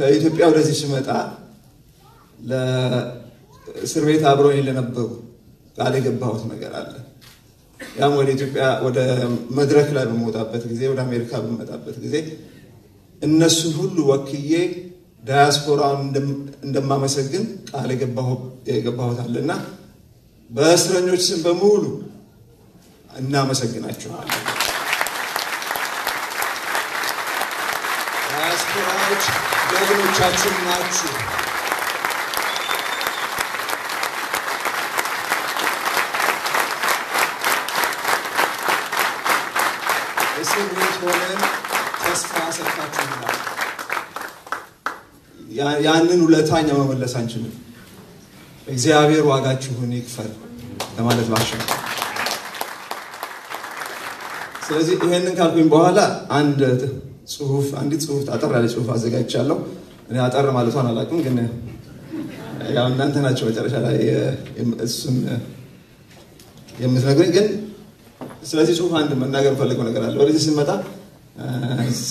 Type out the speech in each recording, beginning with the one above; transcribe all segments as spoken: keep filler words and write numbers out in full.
ከኢትዮጵያ ወደዚህ ሲመጣ ለእስር ቤት አብሮኝ ለነበሩ ቃል የገባሁት ነገር አለ ያም ወደ ኢትዮጵያ ወደ መድረክ ላይ በመጣበት ጊዜ ወደ አሜሪካ በመጣበት ጊዜ እነሱ ሁሉ ወክዬ ዳያስፖራውን እንደማመሰግን ቃል የገባሁት የገባሁት አለና በእስረኞች ስም በሙሉ እናመሰግናቸዋለን ዳያስፖራዎች ጀግኖቻችን ናችሁ ያንን ሁለታኛ መመለስ አንችልም እግዚአብሔር ዋጋችሁን ይክፈል ለማለት ባሽም ስለዚህ ይሄንን ካልኩኝ በኋላ አንድ ጽሁፍ አንድ ጽሁፍ አጠር ያለ ጽሁፍ አዘጋጅቻለሁ እኔ አጠር ማለቷን አላውቅም ግን ያው እናንተ ናችሁ መጨረሻ ላይ እሱን የምትነግሩኝ ግን ስለዚህ ጽሁፍ አንድ መናገር ፈልገው ነገር አለ ወደዚህ ሲመጣ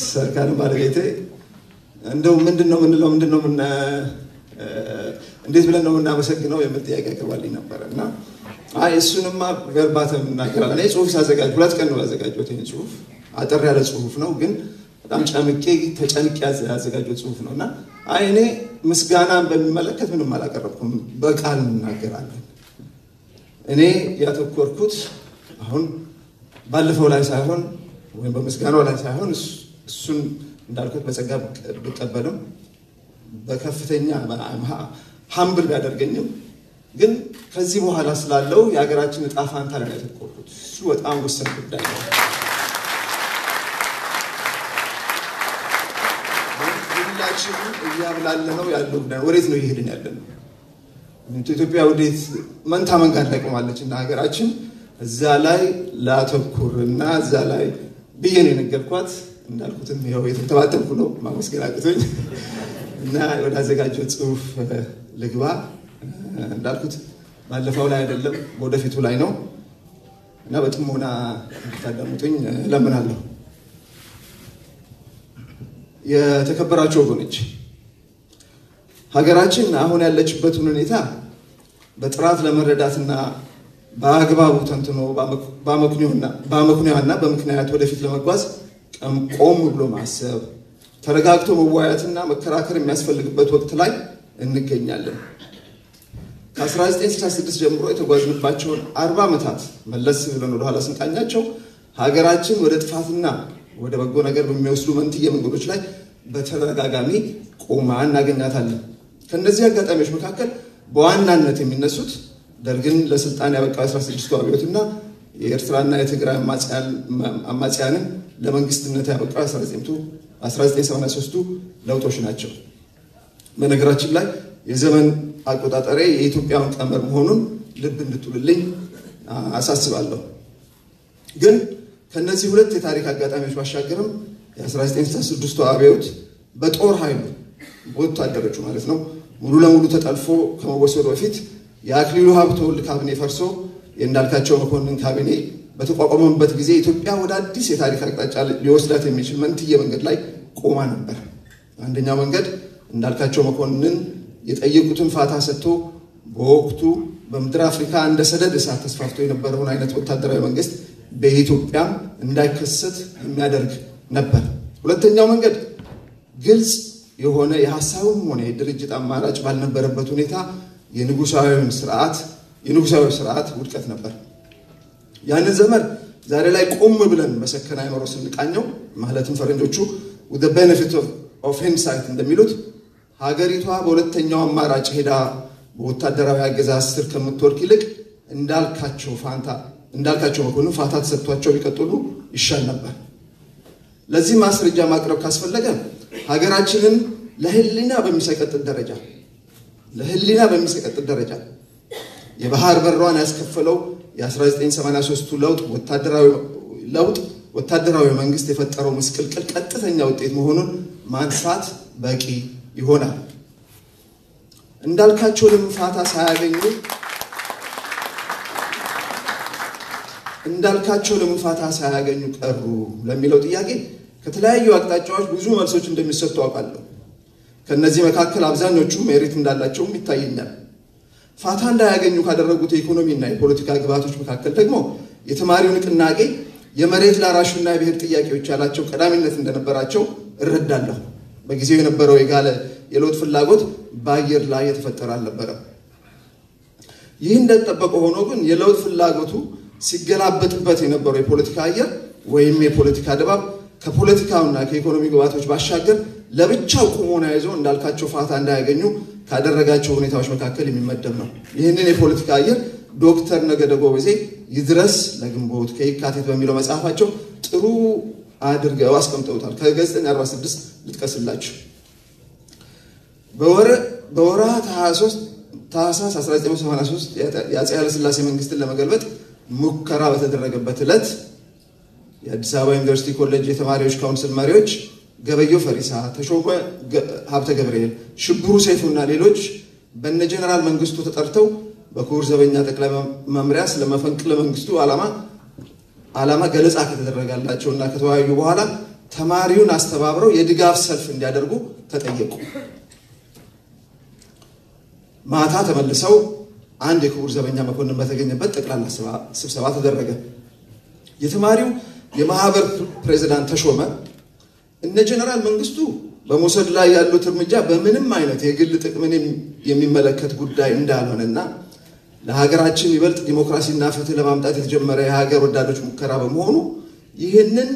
ሰርካን ባለቤቴ እንደው ምንድነው ምንለው ምንድነው ምን እንዴት ብለን ነው እናመሰግነው የምትያቀ ያቀርባልኝ ነበርና አይ እሱንማ ገርባተም እናገራለን እኔ ጽሁፍ ሳዘጋጅ ሁለት ቀን ነው ያዘጋጀሁት እኔ ጽሁፍ አጠር ያለ ጽሁፍ ነው ግን በጣም ጫምቄ ተጨንቄ ያዘጋጀሁት ጽሁፍ ነውና አይ እኔ ምስጋናን በሚመለከት ምንም አላቀረብኩም በቃል እናገራለን እኔ ያተኮርኩት አሁን ባለፈው ላይ ሳይሆን ወይ በመስጋናው ላይ ሳይሆን እሱን እንዳልኩት በጸጋ በቀበለም በከፍተኛ ሀምብል ያደርገኝም ግን ከዚህ በኋላ ስላለው ያገራችን ጣፋንታ ላይ ተቆጥኩት እሱ በጣም ወሰን ጉዳይ ነው ሁላችንም እያብላለነው ያለው ጉዳይ ወዴት ነው ይሄድን ያለነው ኢትዮጵያ ወዴት መንታ መንጋት ላይ ቆማለች እና ሀገራችን እዛ ላይ ላተኩርና እዛ ላይ በየኔ ነገርኳት እንዳልኩትም ይሄው የተተባተኩ ነው ማመስገናችሁኝ እና ወዳዘጋጀው ጽሁፍ ልግባ እንዳልኩት ባለፈው ላይ አይደለም ወደፊቱ ላይ ነው እና በጥሞና ተደምጡኝ ለምናለሁ የተከበራችሁ ወገኖች ሀገራችን አሁን ያለችበት ሁኔታ በጥራት ለመረዳትና በአግባቡ ተንተኖ ባመክኑና ባመክኑና በመክናያት ወደፊት ለመጓዝ ቆም ብሎ ማሰብ ተረጋግቶ መዋያትና መከራከር የሚያስፈልግበት ወቅት ላይ እንገኛለን ከ1966 ጀምሮ የተጓዝንባቸውን አርባ አመታት መለስ ብለን ወደ ኋላ ስንቃኛቸው ሀገራችን ወደ ጥፋትና ወደ በጎ ነገር በሚወስዱ መንትየ መንገዶች ላይ በተደጋጋሚ ቆማ እናገኛታለን ከነዚህ አጋጣሚዎች መካከል በዋናነት የሚነሱት ደርግን ለስልጣን ያበቃው አስራ ስድስቱ አብዮትና የኤርትራና የትግራይ አማጽያንን ለመንግስትነት ያበቃው አስራ ዘጠኝ ሰባ ሶስት ለውጦች ናቸው በነገራችን ላይ የዘመን አቆጣጣሪ የኢትዮጵያውን ቀመር መሆኑን ልብ እንድትሉልኝ አሳስባለሁ ግን ከነዚህ ሁለት የታሪክ አጋጣሚዎች ባሻገርም የ1966 አብዮት በጦር ኃይሉ ወታደሮች ማለት ነው ሙሉ ለሙሉ ተጠልፎ ከመወሰዱ በፊት ያክሊሉ ሀብተወልድ ካቢኔ ፈርሶ የእንዳልካቸው መኮንን ካቢኔ በተቋቋመበት ጊዜ ኢትዮጵያ ወደ አዲስ የታሪክ አቅጣጫ ሊወስዳት የሚችል መንትየ መንገድ ላይ ቆማ ነበር አንደኛው መንገድ እንዳልካቸው መኮንን የጠየቁትን ፋታ ሰጥቶ በወቅቱ በምድር አፍሪካ እንደ ሰደድ እሳት ተስፋፍቶ የነበረውን አይነት ወታደራዊ መንግስት በኢትዮጵያ እንዳይከሰት የሚያደርግ ነበር ሁለተኛው መንገድ ግልጽ የሆነ የሐሳብም ሆነ የድርጅት አማራጭ ባልነበረበት ሁኔታ የንጉሳዊውን ስርዓት የንጉሳዊው ስርዓት ውድቀት ነበር ያንን ዘመን ዛሬ ላይ ቆም ብለን መሰከና አይኖርስ እንቃኘው ማለትም ፈረንጆቹ with the benefit of of hindsight እንደሚሉት ሀገሪቷ በሁለተኛው አማራጭ ሄዳ ወታደራዊ አገዛዝ ስር ከምትወርቅ ይልቅ እንዳልካቸው ፋንታ እንዳልካቸው መኮንን ፋታ ተሰጥቷቸው ይቀጥሉ ይሻል ነበር ለዚህ ማስረጃ ማቅረብ ካስፈለገ ሀገራችንን ለህሊና በሚሰቀጥ ደረጃ ለህሊና በሚሰቀጥ ደረጃ የባህር በርዋን ያስከፈለው የ1983 ለውጥ ወታደራዊ ለውጥ ወታደራዊ መንግስት የፈጠረው መስቀልቀል ቀጥተኛ ውጤት መሆኑን ማንሳት በቂ ይሆናል እንዳልካቸውንም ፋታ ሳያገኙ እንዳልካቸውንም ፋታ ሳያገኙ ቀሩ ለሚለው ጥያቄ ከተለያዩ አቅጣጫዎች ብዙ መልሶች እንደሚሰጡ አውቃለሁ ከነዚህ መካከል አብዛኞቹ ሜሪት እንዳላቸው ይታየኛል። ፋታ እንዳያገኙ ካደረጉት ኢኮኖሚ እና የፖለቲካ ግባቶች መካከል ደግሞ የተማሪው ንቅናቄ የመሬት ላራሹና የብሄር ጥያቄዎች ያላቸው ቀዳሚነት እንደነበራቸው እረዳለሁ። በጊዜው የነበረው የጋለ የሎት ፍላጎት ባየር ላይ የተፈጠረ አልነበረ። ይህ እንደተጠበቀ ሆኖ ግን የሎት ፍላጎቱ ሲገላበጥበት የነበረው የፖለቲካ አየር ወይም የፖለቲካ ድባብ ከፖለቲካውና ከኢኮኖሚ ግባቶች ባሻገር ለብቻው ቆሞና ይዞ እንዳልካቸው ፋታ እንዳያገኙ ካደረጋቸው ሁኔታዎች መካከል የሚመደብ ነው። ይሄንን የፖለቲካ አየር ዶክተር ነገደ ጎበዜ ይድረስ ለግንቦት ከየካቲት በሚለው መጽሐፋቸው ጥሩ አድርገው አስቀምጠውታል። ከገጽ አርባ ስድስት ልትቀስላችሁ በወር በወራ ሃያ ሶስት ታህሳስ አስራ ዘጠኝ ሰባ ሰላሳ ሶስት የአፄ ኃይለሥላሴ መንግስትን ለመገልበጥ ሙከራ በተደረገበት ዕለት የአዲስ አበባ ዩኒቨርሲቲ ኮሌጅ የተማሪዎች ካውንስል መሪዎች ገበየው ፈሪሳ፣ ተሾመ ሀብተ ገብርኤል፣ ሽብሩ ሰይፉና ሌሎች በነ ጀነራል መንግስቱ ተጠርተው በኩር ዘበኛ ጠቅላይ መምሪያ ስለመፈንቅለ መንግስቱ ዓላማ ዓላማ ገለጻ ከተደረጋላቸውና ከተወያዩ በኋላ ተማሪውን አስተባብረው የድጋፍ ሰልፍ እንዲያደርጉ ተጠየቁ። ማታ ተመልሰው አንድ የኩር ዘበኛ መኮንን በተገኘበት ጠቅላላ ስብሰባ ተደረገ። የተማሪው የማህበር ፕሬዝዳንት ተሾመ እነ ጀነራል መንግስቱ በመውሰድ ላይ ያሉት እርምጃ በምንም አይነት የግል ጥቅምን የሚመለከት ጉዳይ እንዳልሆነና ለሀገራችን ይበልጥ ዲሞክራሲና ፍትህ ለማምጣት የተጀመረ የሀገር ወዳዶች ሙከራ በመሆኑ ይህንን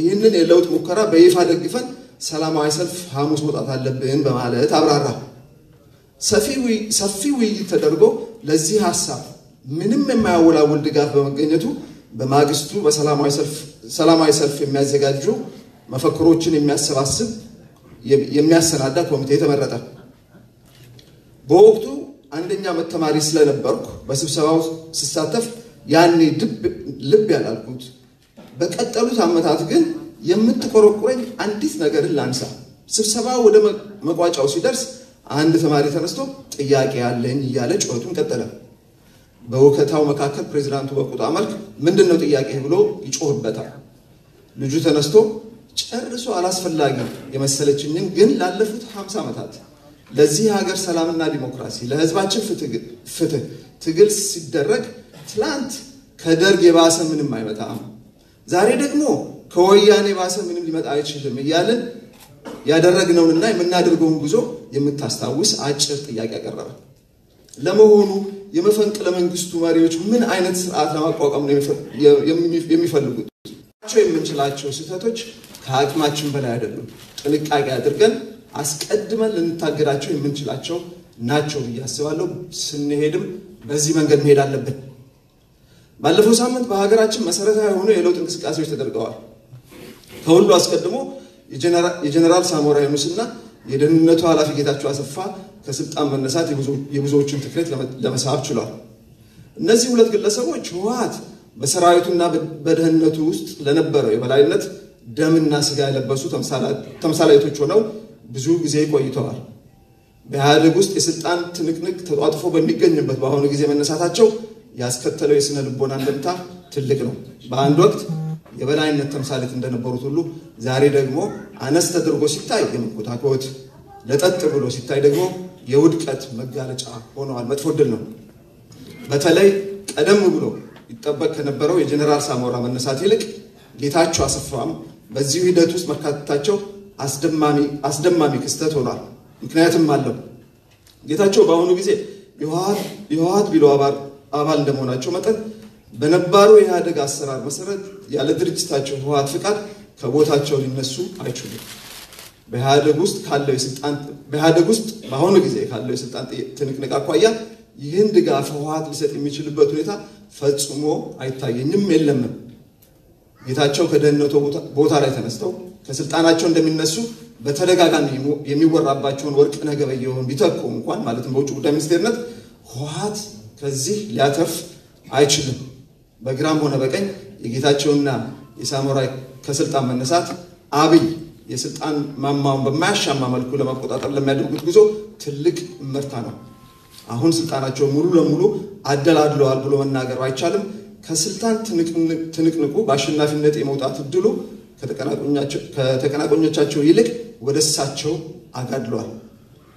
ይህንን የለውጥ ሙከራ በይፋ ደግፈን ሰላማዊ ሰልፍ ሐሙስ መውጣት አለብን በማለት አብራራ። ሰፊ ውይይት ተደርጎ ለዚህ ሀሳብ ምንም የማያወላውል ድጋፍ በመገኘቱ በማግስቱ በሰላማዊ ሰልፍ ሰላማዊ ሰልፍ የሚያዘጋጁ መፈክሮችን የሚያሰባስብ የሚያሰናዳ ኮሚቴ ተመረጠ። በወቅቱ አንደኛ ዓመት ተማሪ ስለነበርኩ በስብሰባው ሲሳተፍ ያኔ ልብ ያላልኩት በቀጠሉት ዓመታት ግን የምትቆረቁረኝ አንዲት ነገር ላንሳ። ስብሰባው ወደ መቋጫው ሲደርስ አንድ ተማሪ ተነስቶ ጥያቄ ያለኝ እያለ ጩኸቱን ቀጠለ። በወከታው መካከል ፕሬዝዳንቱ በቁጣ መልክ ምንድነው ጥያቄ ብሎ ይጮህበታል። ልጁ ተነስቶ ጨርሶ አላስፈላጊ የመሰለችኝን ግን ላለፉት ሃምሳ ዓመታት ለዚህ ሀገር ሰላምና ዲሞክራሲ ለህዝባችን ፍትህ ትግል ሲደረግ ትላንት ከደርግ የባሰ ምንም አይመጣም፣ ዛሬ ደግሞ ከወያኔ የባሰ ምንም ሊመጣ አይችልም እያልን ያደረግነውንና የምናደርገውን ጉዞ የምታስታውስ አጭር ጥያቄ አቀረበ። ለመሆኑ የመፈንቅለ መንግስቱ መሪዎች ምን አይነት ስርዓት ለማቋቋም ነው የሚፈልጉት? የምንችላቸው ስህተቶች ከአቅማችን በላይ አይደሉም፣ ጥንቃቄ አድርገን አስቀድመን ልንታገዳቸው የምንችላቸው ናቸው ብዬ አስባለሁ። ስንሄድም በዚህ መንገድ መሄድ አለብን። ባለፈው ሳምንት በሀገራችን መሰረታዊ የሆኑ የለውጥ እንቅስቃሴዎች ተደርገዋል። ከሁሉ አስቀድሞ የጀነራል ሳሞራ ዩኑስና የደህንነቱ ኃላፊ ጌታቸው አሰፋ ከስልጣን መነሳት የብዙዎችን ትኩረት ለመሳብ ችሏል። እነዚህ ሁለት ግለሰቦች ህወሓት በሰራዊቱና በደህንነቱ ውስጥ ለነበረው የበላይነት ደምና ስጋ የለበሱ ተምሳሌቶች ሆነው ብዙ ጊዜ ቆይተዋል። በኢህአዴግ ውስጥ የስልጣን ትንቅንቅ ተጧጥፎ በሚገኝበት በአሁኑ ጊዜ መነሳታቸው ያስከተለው የስነ ልቦና እንደምታ ትልቅ ነው። በአንድ ወቅት የበላይነት ተምሳሌት እንደነበሩት ሁሉ ዛሬ ደግሞ አነስ ተደርጎ ሲታይ የመኮታኮት ለጠጥ ብሎ ሲታይ ደግሞ የውድቀት መጋለጫ ሆነዋል። መጥፎ ድል ነው። በተለይ ቀደም ብሎ ይጠበቅ ከነበረው የጀነራል ሳሞራ መነሳት ይልቅ ጌታቸው አሰፋም በዚህ ሂደት ውስጥ መካተታቸው አስደማሚ አስደማሚ ክስተት ሆኗል። ምክንያቱም አለው ጌታቸው በአሁኑ ጊዜ የህወሓት ቢሮ አባል እንደመሆናቸው መጠን በነባሩ የኢህአዴግ አሰራር መሰረት ያለ ድርጅታቸው ህወሓት ፍቃድ ከቦታቸው ሊነሱ አይችሉም። በኢህአዴግ ውስጥ ካለው የስልጣን በኢህአዴግ ውስጥ በአሁኑ ጊዜ ካለው የስልጣን ትንቅንቅ አኳያ ይህን ድጋፍ ህወሓት ሊሰጥ የሚችልበት ሁኔታ ፈጽሞ አይታየኝም፣ የለም። ጌታቸው ከደህንነቱ ቦታ ላይ ተነስተው ከስልጣናቸው እንደሚነሱ በተደጋጋሚ የሚወራባቸውን ወርቅነህ ገበየሁን ቢተኩ እንኳን ማለትም በውጭ ጉዳይ ሚኒስቴርነት ህወሓት ከዚህ ሊያተርፍ አይችልም። በግራም ሆነ በቀኝ የጌታቸውና የሳሞራ ከስልጣን መነሳት አብይ የስልጣን ማማውን በማያሻማ መልኩ ለመቆጣጠር ለሚያደርጉት ጉዞ ትልቅ ምርታ ነው። አሁን ስልጣናቸው ሙሉ ለሙሉ አደላድለዋል ብሎ መናገር አይቻልም። ከስልጣን ትንቅንቁ በአሸናፊነት የመውጣት እድሉ ከተቀናቆኞቻቸው ይልቅ ወደ እሳቸው አጋድሏል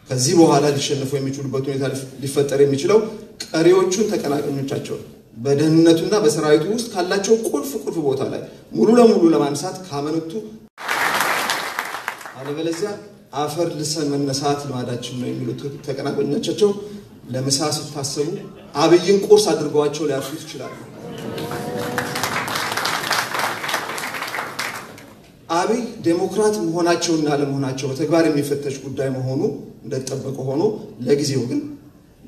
ከዚህ በኋላ ሊሸነፉ የሚችሉበት ሁኔታ ሊፈጠር የሚችለው ቀሪዎቹን ተቀናቀኞቻቸው በደህንነቱና በሰራዊቱ ውስጥ ካላቸው ቁልፍ ቁልፍ ቦታ ላይ ሙሉ ለሙሉ ለማንሳት ካመነቱ አለበለዚያ አፈር ልሰን መነሳት ልማዳችን ነው የሚሉት ተቀናቀኞቻቸው ለምሳ ሲታሰቡ አብይን ቁርስ አድርጓቸው ሊያርሱት ይችላል አብይ ዴሞክራት መሆናቸውና ለመሆናቸው ተግባር የሚፈተሽ ጉዳይ መሆኑ እንደተጠበቀ ሆኖ ለጊዜው ግን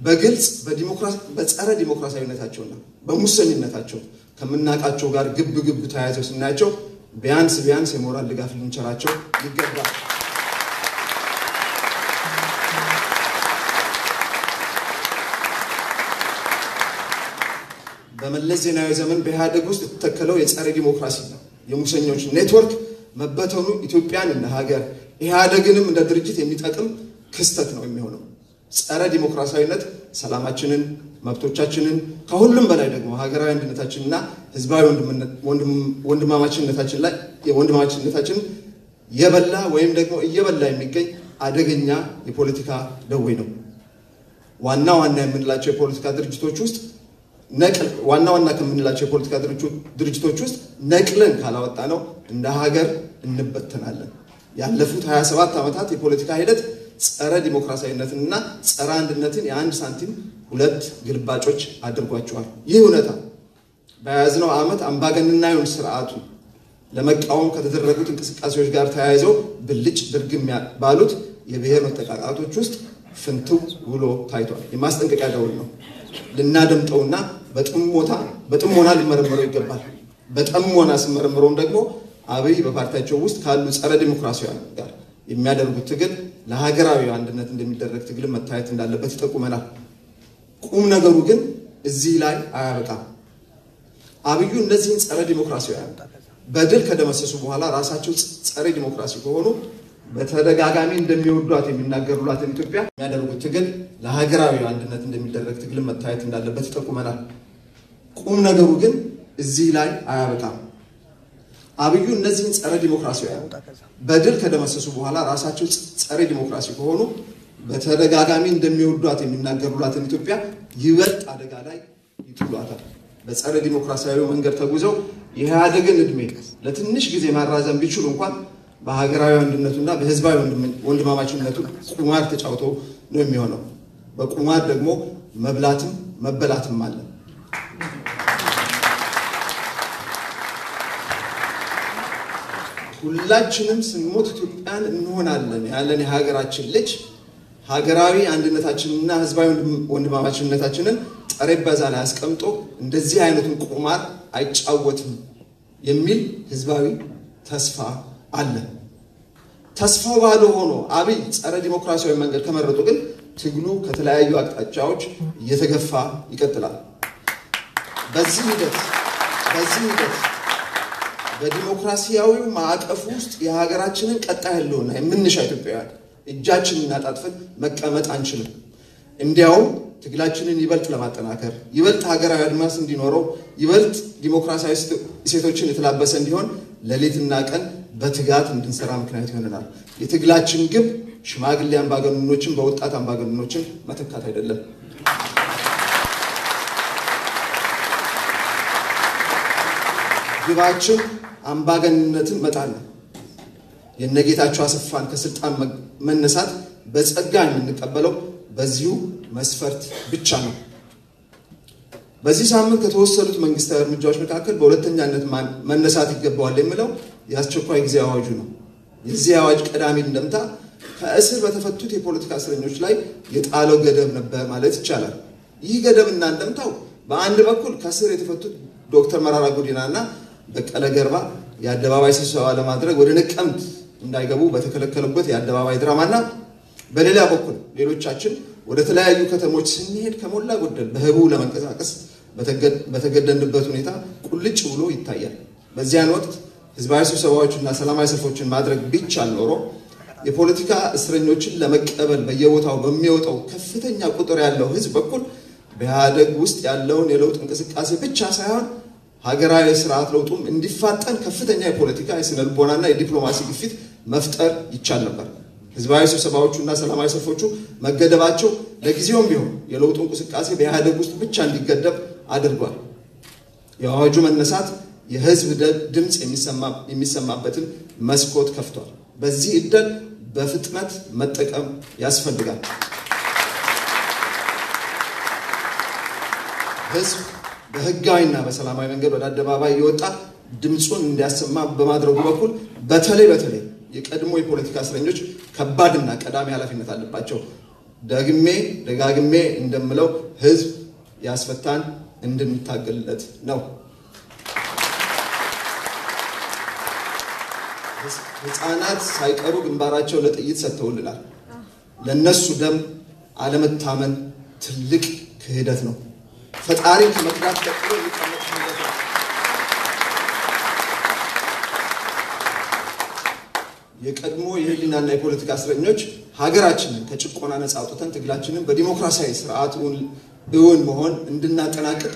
በግልጽ በዲሞክራሲ በጸረ ዲሞክራሲያዊነታቸውና በሙሰኝነታቸው ከመናቃቸው ጋር ግብ ግብ ተያይዘው ስናያቸው ቢያንስ ቢያንስ የሞራል ድጋፍ ልንቸራቸው ይገባል በመለስ ዜናዊ ዘመን በኢህአዴግ ውስጥ ተተከለው የጸረ ዲሞክራሲ የሙሰኞች ኔትወርክ መበተኑ ኢትዮጵያን እና ሀገር ኢህአዴግንም እንደ ድርጅት የሚጠቅም ክስተት ነው የሚሆነው ጸረ ዲሞክራሲያዊነት ሰላማችንን መብቶቻችንን ከሁሉም በላይ ደግሞ ሀገራዊ አንድነታችንና ህዝባዊ ወንድማማችነታችን ላይ የወንድማማችነታችን የበላ ወይም ደግሞ እየበላ የሚገኝ አደገኛ የፖለቲካ ደዌ ነው ዋና ዋና የምንላቸው የፖለቲካ ድርጅቶች ውስጥ ነቅል ዋና ዋና ከመንላቸው የፖለቲካ ድርጅቶች ውስጥ ነቅለን ካላወጣ ነው እንደ ሀገር እንበተናለን ያለፉት ሃያ ሰባት አመታት የፖለቲካ ሂደት ጸረ ዲሞክራሲያዊነትና ጸረ አንድነትን የአንድ ሳንቲም ሁለት ግልባጮች አድርጓቸዋል ይህ እውነታ በያዝነው አመት አምባገነናዊውን ስርዓቱ ለመቃወም ከተደረጉት እንቅስቃሴዎች ጋር ተያይዞ ብልጭ ድርግም ባሉት የብሔር መጠቃቃቶች ውስጥ ፍንትው ውሎ ታይቷል የማስጠንቀቂያ ደውል ነው ልናደምጠውና በጥሞታ በጥሞና ሊመረመሩ ይገባል በጥሞና ሲመረመሩም ደግሞ አብይ በፓርቲያቸው ውስጥ ካሉ ጸረ ዲሞክራሲያዊ ጋር የሚያደርጉት ትግል ለሀገራዊ አንድነት እንደሚደረግ ትግል መታየት እንዳለበት ተቆመናል ቁም ነገሩ ግን እዚህ ላይ አያበቃም አብዩ እነዚህን ጸረ ዲሞክራሲያዊ በድል ከደመሰሱ በኋላ ራሳቸው ጸረ ዲሞክራሲ ከሆኑ በተደጋጋሚ እንደሚወዷት የሚናገሩላት ኢትዮጵያ የሚያደርጉት ትግል ለሀገራዊ አንድነት እንደሚደረግ ትግል መታየት እንዳለበት ተቆመናል ቁም ነገሩ ግን እዚህ ላይ አያበቃም አብዩ እነዚህን ጸረ ዲሞክራሲያዊ በድል ከደመሰሱ በኋላ ራሳቸው ጸረ ዲሞክራሲ ከሆኑ በተደጋጋሚ እንደሚወዷት የሚናገሩላት ኢትዮጵያ ይበልጥ አደጋ ላይ ይጥሏታል በጸረ ዲሞክራሲያዊ መንገድ ተጉዘው የኢህአዴግን እድሜ ለትንሽ ጊዜ ማራዘም ቢችሉ እንኳን በሀገራዊ አንድነቱና በህዝባዊ ወንድማማችነቱ ቁማር ተጫውቶ ነው የሚሆነው በቁማር ደግሞ መብላትም መበላትም አለ ሁላችንም ስንሞት ኢትዮጵያን እንሆናለን ያለን የሀገራችን ልጅ ሀገራዊ አንድነታችንና ህዝባዊ ወንድማማችነታችንን ጠረጴዛ ላይ አስቀምጦ እንደዚህ አይነቱን ቁማር አይጫወትም የሚል ህዝባዊ ተስፋ አለ ተስፋው ባዶ ሆኖ አብይ ጸረ ዲሞክራሲያዊ መንገድ ከመረጡ ግን ትግሉ ከተለያዩ አቅጣጫዎች እየተገፋ ይቀጥላል በዚህ ሂደት በዚህ ሂደት በዲሞክራሲያዊ ማዕቀፍ ውስጥ የሀገራችንን ቀጣይ ህልውና የምንሻ ኢትዮጵያውያን እጃችንን አጣጥፈን መቀመጥ አንችልም እንዲያው ትግላችንን ይበልጥ ለማጠናከር ይበልጥ ሀገራዊ አድማስ እንዲኖረው ይበልጥ ዲሞክራሲያዊ እሴቶችን የተላበሰ እንዲሆን ለሌትና ቀን በትጋት እንድንሰራ ምክንያት ይሆነናል የትግላችን ግብ ሽማግሌ አምባገነኖችን በወጣት አምባገነኖችን መተካት አይደለም ግባችን አምባገነንነትን መጣል ነው የነጌታቸው አሰፋን ከስልጣን መነሳት በጸጋ የምንቀበለው በዚሁ መስፈርት ብቻ ነው በዚህ ሳምንት ከተወሰዱት መንግስታዊ እርምጃዎች መካከል በሁለተኛነት መነሳት ይገባዋል የሚለው ያስቸኳይ ጊዜ አዋጁ ነው የዚህ አዋጅ ቀዳሚ እንደምታ ከእስር በተፈቱት የፖለቲካ እስረኞች ላይ የጣለው ገደብ ነበር ማለት ይቻላል ይህ ገደብና እንደምታው በአንድ በኩል ከእስር የተፈቱት ዶክተር መራራ ጉዲናና በቀለ ገርባ የአደባባይ ስብሰባ ለማድረግ ወደ ነቀምት እንዳይገቡ በተከለከለበት የአደባባይ ድራማና በሌላ በኩል ሌሎቻችን ወደ ተለያዩ ከተሞች ስንሄድ ከሞላ ጎደል በህቡ ለመንቀሳቀስ በተገደደንበት ሁኔታ ቁልጭ ብሎ ይታያል በዚያን ወቅት ህዝባዊ ስብሰባዎችና ሰላማዊ ሰልፎችን ማድረግ ቢቻል ኖሮ የፖለቲካ እስረኞችን ለመቀበል በየቦታው በሚወጣው ከፍተኛ ቁጥር ያለው ህዝብ በኩል በኢህአዴግ ውስጥ ያለውን የለውጥ እንቅስቃሴ ብቻ ሳይሆን ሀገራዊ ስርዓት ለውጡም እንዲፋጠን ከፍተኛ የፖለቲካ የስነልቦናና የዲፕሎማሲ ግፊት መፍጠር ይቻል ነበር Hizbaya Sabachu and Salama Safochu, Magadabacho, Legiziomio, Yellow Tonkusikasi, Behadabus, which and get up Adagua. Your Juman Nasat, your has with the dims emissamap button, mascot Kaftor. Bazi it done, Buffetmat, Matakam, Yasfandigan. His Hagaina, Salama and Gadaba Yota, Dimson, Dasama, Bamadro Bakul, Batale Batale. የቀድሞው የፖለቲካ አስረኞች ከባድና ቀዳሚ ኃላፊነት አለባቸው ደግሜ ደጋግሜ እንደምለው ህዝብ ያስፈታን እንድንታገልለት ነው ህፃናት ሳይቀሩ ግንባራቸው ለጥይት ሰጥተውልናል ለነሱ ደም አለመታመን ትልቅ ክህደት ነው ፈጣሪን ከመቅዳት ተቀበሉ የቀድሞ የህሊናና የፖለቲካ አስረኞች ሀገራችንን ከጭቆና ነጻ አውጥተን ትግላችንን በዲሞክራሲያዊ ስርዓት እውን መሆን እንድናጠናቀቅ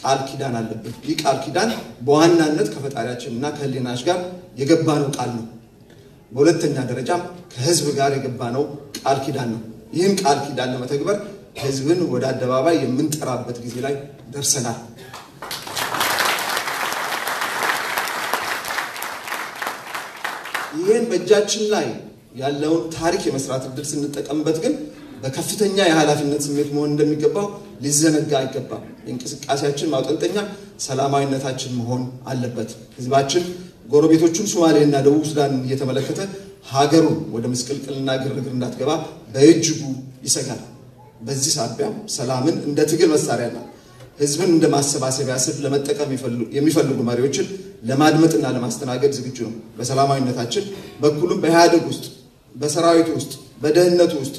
ቃል ኪዳን አለብን። ይህ ቃል ኪዳን በዋናነት ከፈጣሪያችንና ከህሊናችን ጋር የገባነው ቃል ነው። በሁለተኛ ደረጃ ከህዝብ ጋር የገባነው ቃል ኪዳን ነው። ይህን ቃል ኪዳን ለመተግበር ህዝብን ወደ አደባባይ የምንጠራበት ጊዜ ላይ ደርሰናል። ይሄን በጃችን ላይ ያለውን ታሪክ የመስራት ድርስ እንጠቀምበት ግን በከፍተኛ የሃላፊነት ስሜት መሆን እንደሚገባው ሊዘነጋ አይገባም እንቅስቃሴያችን ማውጠንጠኛ ሰላማዊነታችን መሆን አለበት ህዝባችን ጎረቤቶቹን ሶማሌና ደቡብ ሱዳን እየተመለከተ ሀገሩ ወደ ምስቅልቅልና ግርግር እንዳትገባ በእጅጉ ይሰጋል በዚህ ሳቢያ ሰላምን እንደ ትግል መሳሪያና ህዝብን እንደ ማሰባሰቢያ ስብ ለመጠቀም የሚፈልጉ መሪዎችን ለማድመጥና ለማስተናገድ ዝግጁ ነው በሰላማዊነታችን በኩልም በሃደግ ውስጥ በሰራዊት ውስጥ በደህንነት ውስጥ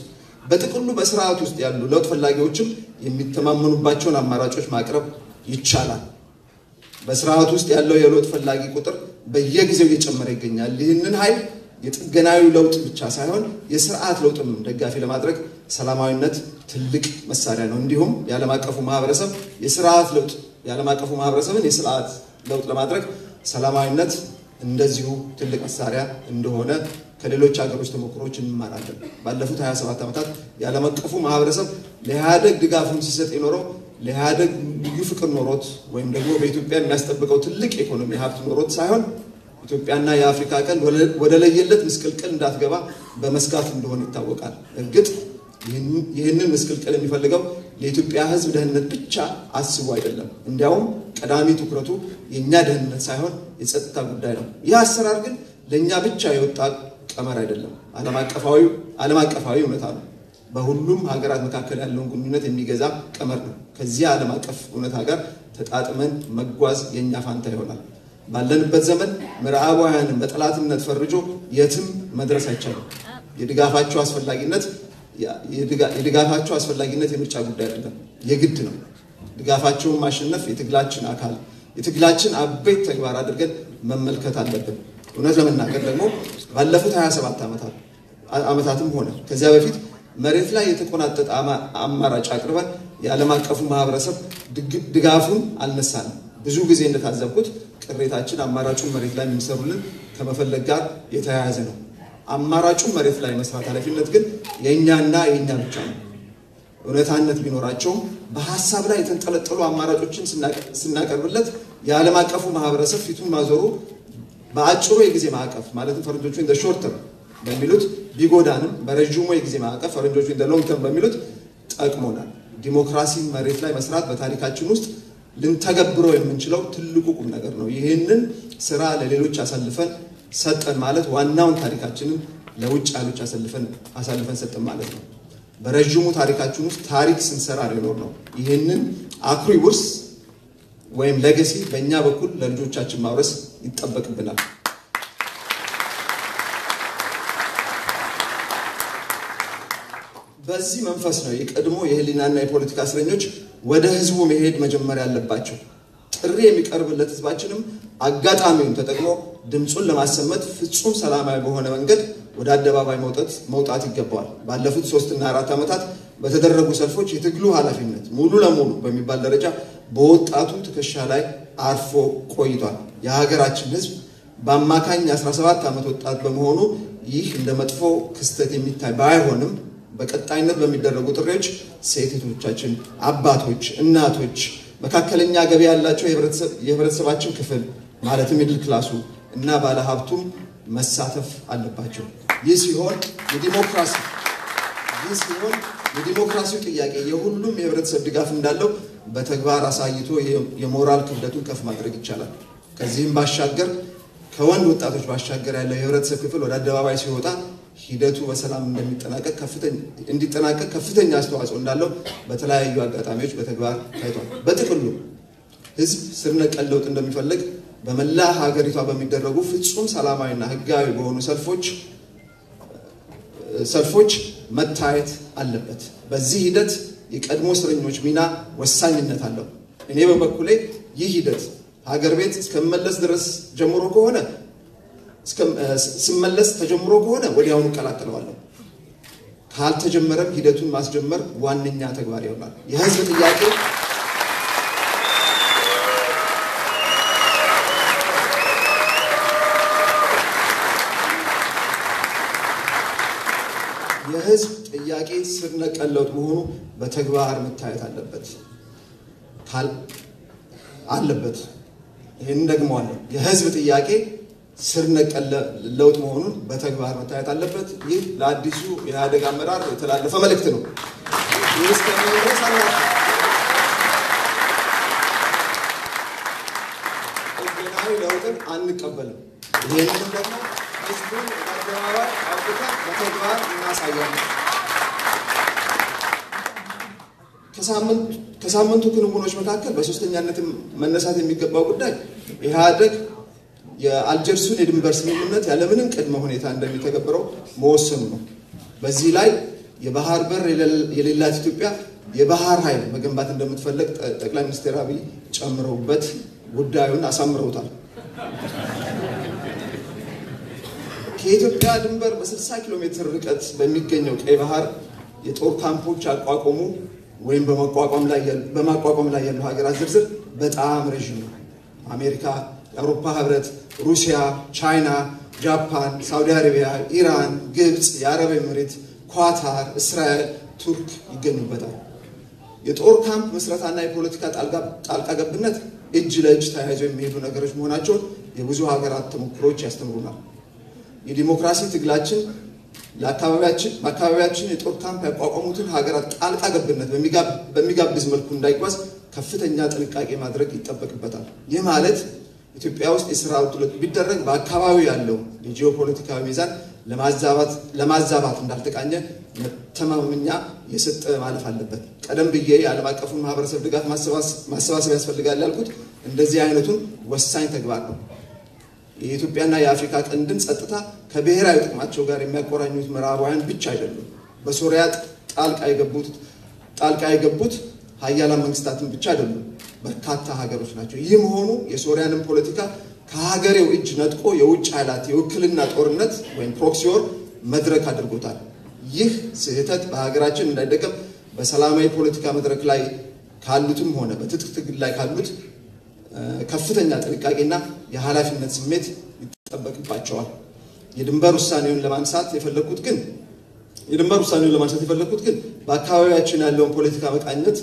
በጥቅሉ በስርዓት ውስጥ ያሉ ለውጥ ፈላጊዎችም የሚተማመኑባቸውን አማራጮች ማቅረብ ይቻላል በስርዓት ውስጥ ያለው የለውጥ ፈላጊ ቁጥር በየጊዜው እየጨመረ ይገኛል ይህንን ኃይል የጥገናዊ ለውጥ ብቻ ሳይሆን የስርዓት ለውጥም ደጋፊ ለማድረግ ሰላማዊነት ትልቅ መሳሪያ ነው እንዲሁም የዓለም አቀፉ ማህበረሰብ የስርዓት ለውጥ የዓለም አቀፉ ማህበረሰብን የስርዓት ለውጥ ለማድረግ ሰላማዊነት እንደዚሁ ትልቅ መሳሪያ እንደሆነ ከሌሎች ሀገሮች ተሞክሮች እንማራለን ባለፉት ሃያ ሰባት ዓመታት የዓለም አቀፉ ማህበረሰብ ለሃደግ ድጋፉን ሲሰጥ የኖረው ለሃደግ ልዩ ፍቅር ኖሮት ወይም ደግሞ በኢትዮጵያ የሚያስጠብቀው ትልቅ ኢኮኖሚ ሀብት ኖሮት ሳይሆን ኢትዮጵያና የአፍሪካ ቀንድ ወደ ለየለት ምስቅልቅል እንዳትገባ በመስጋት እንደሆነ ይታወቃል እርግጥ ይህንን ምስቅልቅል የሚፈልገው ለኢትዮጵያ ህዝብ ደህንነት ብቻ አስቦ አይደለም እንዲያውም ቀዳሚ ትኩረቱ የኛ ደህንነት ሳይሆን የጸጥታ ጉዳይ ነው ይህ አሰራር ግን ለኛ ብቻ የወጣ ቀመር አይደለም ዓለም አቀፋዊ ዓለም አቀፋዊ እውነታ ነው በሁሉም ሀገራት መካከል ያለውን ግንኙነት የሚገዛ ቀመር ነው ከዚህ ዓለም አቀፍ እውነታ ጋር ተጣጥመን መጓዝ የኛ ፋንታ ይሆናል ባለንበት ዘመን ምዕራባውያንን በጥላትነት ፈርጆ የትም መድረስ አይቻልም የድጋፋቸው አስፈላጊነት የድጋፋቸው አስፈላጊነት የምርጫ ጉዳይ አይደለም የግድ ነው ድጋፋቸውን ማሸነፍ የትግላችን አካል የትግላችን አበይት ተግባር አድርገን መመልከት አለብን እውነት ለመናገር ደግሞ ባለፉት ሃያ ሰባት ዓመታት ዓመታትም ሆነ ከዚያ በፊት መሬት ላይ የተቆናጠጠ አማራጭ አቅርበን የዓለም አቀፉ ማህበረሰብ ድጋፉን አልነሳንም ብዙ ጊዜ እንደታዘብኩት ቅሬታችን አማራጩን መሬት ላይ የሚሰሩልን ከመፈለግ ጋር የተያያዘ ነው አማራጩን መሬት ላይ መስራት ኃላፊነት ግን የኛና የኛ ብቻ ነው እውነታነት ቢኖራቸው በሐሳብ ላይ የተንጠለጠሉ አማራጮችን ስናቀርብለት የዓለም አቀፉ ማህበረሰብ ፊቱን ማዞሩ በአጭሩ የጊዜ ማዕቀፍ ማለት ፈረንጆቹ in the short term በሚሉት ቢጎዳንም በረጅሙ የጊዜ ማዕቀፍ ፈረንጆቹ in the long term በሚሉት ጠቅሞናል ዲሞክራሲ መሬት ላይ መስራት በታሪካችን ውስጥ ልንተገብረው የምንችለው ትልቁ ቁም ነገር ነው ይሄንን ስራ ለሌሎች አሳልፈን ሰጠን ማለት ዋናውን ታሪካችንን ለውጭ ኃይሎች አሳልፈን አሳልፈን ሰጠን ማለት ነው በረጅሙ ታሪካችን ውስጥ ታሪክ ስንሰራ ሊኖር ነው ይሄንን አኩሪ ውርስ ወይም ሌጋሲ በእኛ በኩል ለልጆቻችን ማውረስ ይጠበቅብናል በዚህ መንፈስ ነው የቀድሞ የህሊናና የፖለቲካ አስረኞች ወደ ህዝቡ መሄድ መጀመር ያለባቸው ጥሪ የሚቀርብለት ህዝባችንም አጋጣሚውን ተጠቅሞ ድምጹን ለማሰማት ፍጹም ሰላማዊ በሆነ መንገድ ወደ አደባባይ መውጣት መውጣት ይገባዋል ባለፉት ሶስት እና አራት ዓመታት በተደረጉ ሰልፎች የትግሉ ኃላፊነት ሙሉ ለሙሉ በሚባል ደረጃ በወጣቱ ትከሻ ላይ አርፎ ቆይቷል የሀገራችን ህዝብ በአማካኝ አስራ ሰባት ዓመት ወጣት በመሆኑ ይህ እንደመጥፎ ክስተት የሚታይ ባይሆንም በቀጣይነት በሚደረጉ ጥሪዎች ሴቶቻችን አባቶች እናቶች መካከለኛ ገቢ ያላቸው የህብረተሰባችን ክፍል ማለትም ሚድል ክላሱ እና ባለ ሀብቱም መሳተፍ አለባቸው ይህ ሲሆን የዲሞክራሲ ይህ ሲሆን የዲሞክራሲ ጥያቄ የሁሉም የህብረተሰብ ድጋፍ እንዳለው በተግባር አሳይቶ የሞራል ክብደቱን ከፍ ማድረግ ይቻላል ከዚህም ባሻገር ከወንድ ወጣቶች ባሻገር ያለው የህብረተሰብ ክፍል ወደ አደባባይ ሲወጣ ሂደቱ በሰላም እንደሚጠናቀቅ ከፍተኛ እንዲጠናቀቅ ከፍተኛ አስተዋጽኦ እንዳለው በተለያዩ አጋጣሚዎች በተግባር ታይቷል በጥቅሉ ህዝብ ስር ነቀል ለውጥ እንደሚፈልግ በመላ ሀገሪቷ በሚደረጉ ፍጹም ሰላማዊና ህጋዊ በሆኑ ሰልፎች ሰልፎች መታየት አለበት በዚህ ሂደት የቀድሞ ስርኞች ሚና ወሳኝነት አለው እኔ በበኩሌ ይህ ሂደት ሀገር ቤት እስከመለስ ድረስ ጀምሮ ከሆነ እስከመለስ ተጀምሮ ከሆነ ወዲያውኑ ቀላቅለዋለሁ ካልተጀመረም ሂደቱን ማስጀመር ዋንኛ ተግባር ይሆናል የህዝብ ጥያቄ የህዝብ ጥያቄ ስር ነቀል ለውጥ መሆኑ በተግባር መታየት አለበት ካል አለበት ይሄን ደግሞ አለ የህዝብ ጥያቄ ስር ነቀል ለውጥ መሆኑ በተግባር መታየት አለበት ይህ ለአዲሱ የአደጋ አመራር የተላለፈ መልእክት ነው ለውጥን አንቀበልም ይሄን ደግሞ ህዝቡ አደባባይ አውጥቶ በተግባር እናሳያለን ከሳምንት ከሳምንቱ ክንውኖች መካከል በሶስተኛነት መነሳት የሚገባው ጉዳይ ኢህአዴግ የአልጀርሱን የድንበር ስምምነት ያለምንም ቅድመ ሁኔታ እንደሚተገብረው መወሰኑ ነው በዚህ ላይ የባህር በር የሌላት ኢትዮጵያ የባህር ኃይል መገንባት እንደምትፈልግ ጠቅላይ ሚኒስትር አብይ ጨምረውበት ጉዳዩን አሳምረውታል ከኢትዮጵያ ድንበር በ60 ኪሎ ሜትር ርቀት በሚገኘው ቀይ ባህር የጦር ካምፖች አቋቋሙ ወይም በመቋቋም ላይ በማቋቋም ላይ ያለው ሀገራት ዝርዝር በጣም ረጅም ነው አሜሪካ አውሮፓ ህብረት ሩሲያ ቻይና ጃፓን ሳውዲ አረቢያ ኢራን ግብጽ የአረብ ኤምሬት ኳታር እስራኤል ቱርክ ይገኙበታል የጦር ካምፕ መስራታና የፖለቲካ ጣልቃ ጣልቃ ገብነት እጅ ለእጅ ተያይዘው የሚሄዱ ነገሮች መሆናቸው የብዙ ሀገራት ተሞክሮች ያስተምሩናል የዲሞክራሲ ትግላችን ለአካባቢያችን አካባቢያችን የጦር ካምፕ ያቋቋሙትን ሀገራት ጣልቃ ገብነት በሚጋብዝ መልኩ እንዳይጓዝ ከፍተኛ ጥንቃቄ ማድረግ ይጠበቅበታል ይህ ማለት ኢትዮጵያ ውስጥ እስራኤል ጥልቅ ቢደረግ በአካባቢው ያለው የጂኦፖለቲካዊ ሚዛን ለማዛባት ለማዛባት እንዳልተቃኘ ተማምኛ የሰጠ ማለት አለበት ቀደም ብዬ የዓለም አቀፉን ማህበረሰብ ድጋፍ ማሰባሰብ ያስፈልጋል ያልኩት እንደዚህ አይነቱን ወሳኝ ተግባር ነው የኢትዮጵያና የአፍሪካ ቀንድን ጸጥታ ከብሔራዊ ጥቅማቸው ጋር የሚያቆራኙት ምዕራባውያን ብቻ አይደሉም በሶሪያ ጣልቃ የገቡት ጣልቃ የገቡት ሀያላን መንግስታትን ብቻ አይደሉም በርካታ ሀገሮች ናቸው ይህ መሆኑ የሶሪያንን ፖለቲካ ከሀገሬው እጅ ነጥቆ የውጭ ኃይላት የውክልና ጦርነት ወይም ፕሮክሲዮር መድረክ አድርጎታል ይህ ስህተት በሀገራችን እንዳይደገም በሰላማዊ ፖለቲካ መድረክ ላይ ካሉትም ሆነ በትጥቅ ትግል ላይ ካሉት ከፍተኛ ጥንቃቄና የሐላፊነት ስሜት ይተጠበቅባቸዋል የድንበር ውሳኔውን ለማንሳት የፈለኩት ግን የድንበር ውሳኔውን ለማንሳት የፈለኩት ግን በአካባቢያችን ያለውን ፖለቲካ መቃኘት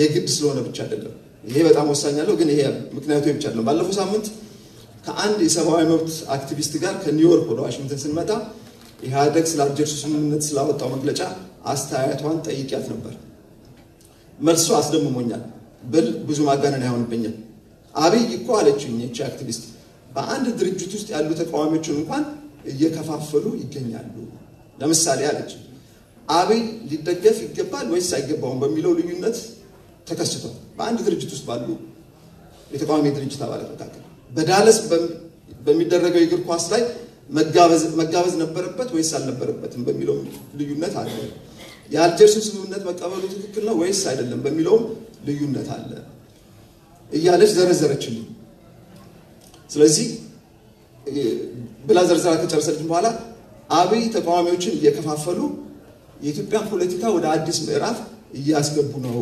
የግድ ስለሆነ ብቻ አይደለም ይሄ በጣም ወሳኝ ነው ግን ይሄ ምክንያቱ ብቻ አይደለም ባለፈው ሳምንት ከአንድ የሰብአዊ መብት አክቲቪስት ጋር ከኒውዮርክ ወደ ዋሽንግተን ስንመጣ ኢህአዴግ ስለ አልጀርሱ ስምምነት ስላወጣው መግለጫ አስተያየቷን ጠይቄያት ነበር መልሱ አስደምሞኛል ብል ብዙ ማጋነን አይሆንብኝም አብይ እኮ አለችኝ እቺ አክቲቪስት በአንድ ድርጅት ውስጥ ያሉ ተቃዋሚዎችን እንኳን እየከፋፈሉ ይገኛሉ ለምሳሌ አለች አብይ ሊደገፍ ይገባል ወይስ አይገባውም በሚለው ልዩነት ተከስቷል በአንድ ድርጅት ውስጥ ባሉ የተቃዋሚ ድርጅት አባላት መካከል በዳለስ በሚደረገው የእግር ኳስ ላይ መጋበዝ መጋበዝ ነበረበት ወይስ አልነበረበትም በሚለው ልዩነት አለ የአልጀርሱ ስምምነት መቀበሉ ትክክል ነው ወይስ አይደለም በሚለው ልዩነት አለ እያለች ዘረዘረችልኝ ስለዚህ ብላ ዘርዘራ ከጨረሰችን በኋላ አብይ ተቃዋሚዎችን እየከፋፈሉ የኢትዮጵያ ፖለቲካ ወደ አዲስ ምዕራፍ እያስገቡ ነው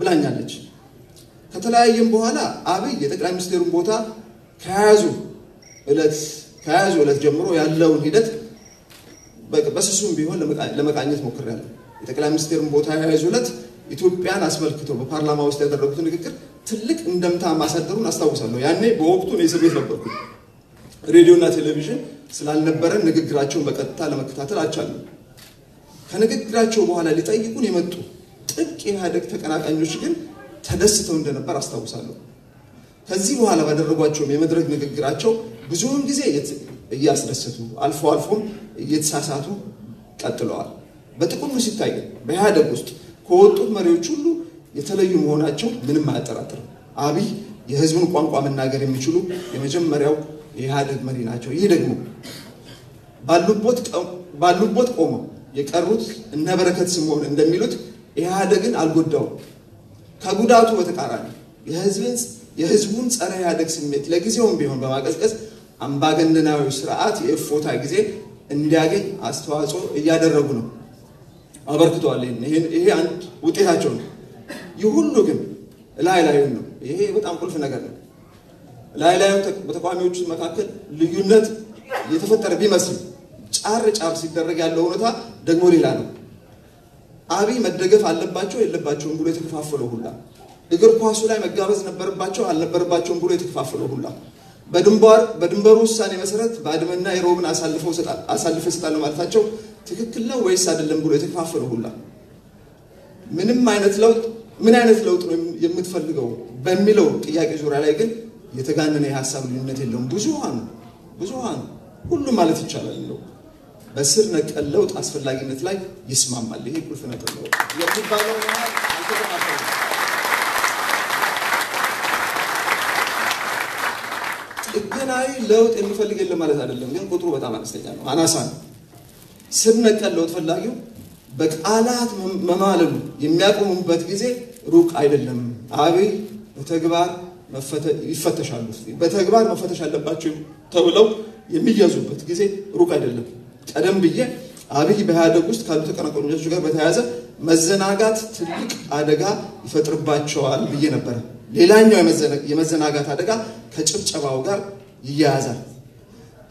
ብላኛለች ከተለያየም በኋላ አብይ የጠቅላይ ሚኒስትሩን ቦታ ከያዙ እለት ከያዙ እለት ጀምሮ ያለውን ሂደት بس اسم بيقول لما لما كأنيت مكرر إذا كلام مستير مبوتها هاي زولت يتوب بيان أسماء الكتب بحرلما واستير دلوقتي نذكر تلك إندم تام أسدرون أستوصلوا يعني بوقته نيسب يتلبرك راديونا تلفزيون سلال نبرة نقد قراتشون بكتة لما كتاتر أتشالو خنا قد قراتشون بحاله لتأي يكون يمتو تبكي هذا فكرة عن يشكل تدستون دنبرة أستوصلوا هذي بحاله بدر ربعتشون يمدرج نقد قراتشون بزوم جزئية ياسرستو ألف ألف يتساساتو كتلوار بتكون مسيطاية بهذا قصد كوت مريو تشلو يتلايم هنا أشوف من ما تراتر أبي يهزمون قام قام الناجر يمشلو يمجم مريو يهذا مرينا أشوف يدقمو باللبوت باللبوت قومه يكررت النبركات سموه ندميلوت يهذا جن على الجداو كجداو توه تكراني يهزمون يهزمون أنا يهذا سميت لجزيهم بيهم بمعكس أم باعندنا وسرعات يفوت عجزة إن داعي أستواصو يادر ربنا أبرك توالين هي هي عند وتيها جون يقولوا كم لا لا يمنو هي بتأم كل في نجارنا لا لا يمتك بتقام يوجد مكان ليونات يتفتر بمسي أرج أرسي الرجال لونه ثا دعموري لانو أبي مدرجة على الباچو على الباچو مبروي تكفافلو هلا دكتور قاسولا مجابز نبر باچو على نبر باچو مبروي تكفافلو هلا بدنبار بدنباروس ساني مسرت بعد ما الناي روبن أسالف وسط أسالف وسط على ما تفاجئ تككلنا ويس هذا اللمبوري تكفافله هلا من ما ينتلوت من ينتلوت يمتفلقوا بملوا ياك جور على يقل يتجانن يحسب للنت اللهم بزوان بزوان كل ما له تشاله اللو بس إنك اللوت أسفل لاقي نتلاي يسمع مالي هي كل فنات اللو يكتب بالله إذناي لوت إني فلقي اللي ما له هذا اللهم جن كترو بتعمل استجانو أنا سان سرنا كلوت فلقيو بق آلات ما معلم يملاكم بتجزء روك عيد اللهم عبي بتجبار ما فت يفتش على المصري بتجبار ما فتش على باتشو تقولوا يميزوا بتجزء روك عيد اللهم أدم بيجي عبي بهذا قصد كلوت كنا كنا جالس جوكر بتهذا مزناقات تلك عدقة يفتر باتشو على بيجي نبره ليلانيو يمزن يمزن عقد هذا كا كشوف شباب وقار يجازا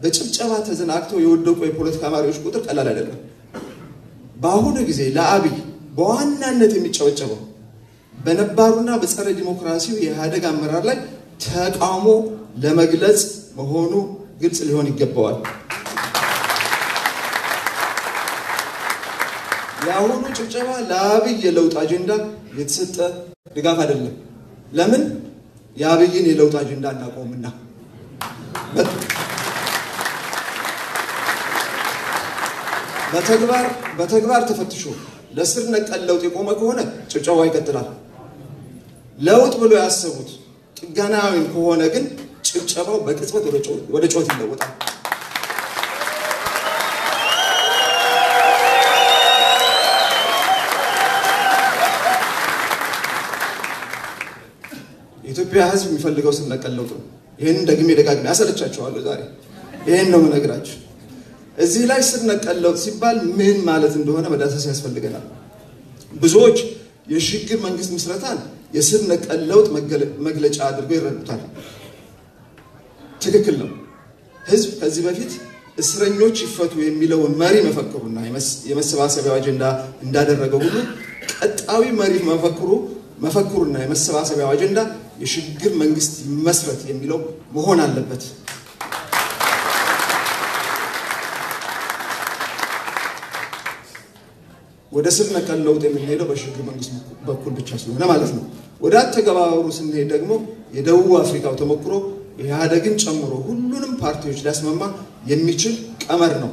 بشوف شباب تزن عقده يودو كوي بولت كاماريوش كتر كلا لا لا باهونا كذي لا أبي بواننا نتميت شباب شباب بنبارونا بس على الديمقراطية ويهذا كام مرار لك تقامو لما جلس مهونو جلس اللي هوني جبار لا هونو شباب شباب لا أبي يلوت أجندا يتسد رجع هذا اللي لمن يا بيجيني لو تاجندان نقوم منا بتكبر بتكبر تفتشوا لسرنا لو تقوم كهونا تجواي كترال لو تقولوا يعسبوت جناوين كهونا جن تجواي بكتبه ولا تجوا ولا تجوا تلو تام يا حزب مفلقوا سنة كلوتهم، هن دقمي دقاق ناسر تشجعوا على زاري، هن نومنا قراتش، الزيلاي سنة كلوت سبال مين مالتهم دوهنا بدأت سياس فلقنا، بزوج يشجع من جسم سرطان، يسرنا كلوت مقل مقلج عادل غير ربطان، تككلهم، حزب حزب فيت إسرائيل شفتوا يميلون ماري ما فكروا إنها يمس يمس بعاسة بعجندا إن دار الرجولو، أتقوي ماري ما فكروا ما فكروا إنها يمس بعاسة بعجندا يشجر من قصدي مسرة يميلو مهون على اللبات وده سرنا كان لو تمن هيدا بشجر من قصدي بكل بتشاسلو أنا ما لفنا وده تجوا روس إن هيدا جمو يدووا أفريقيا وتمكرو هذا جنش أمره كلهم بارتيوش داس ماما يميتشل أمرنا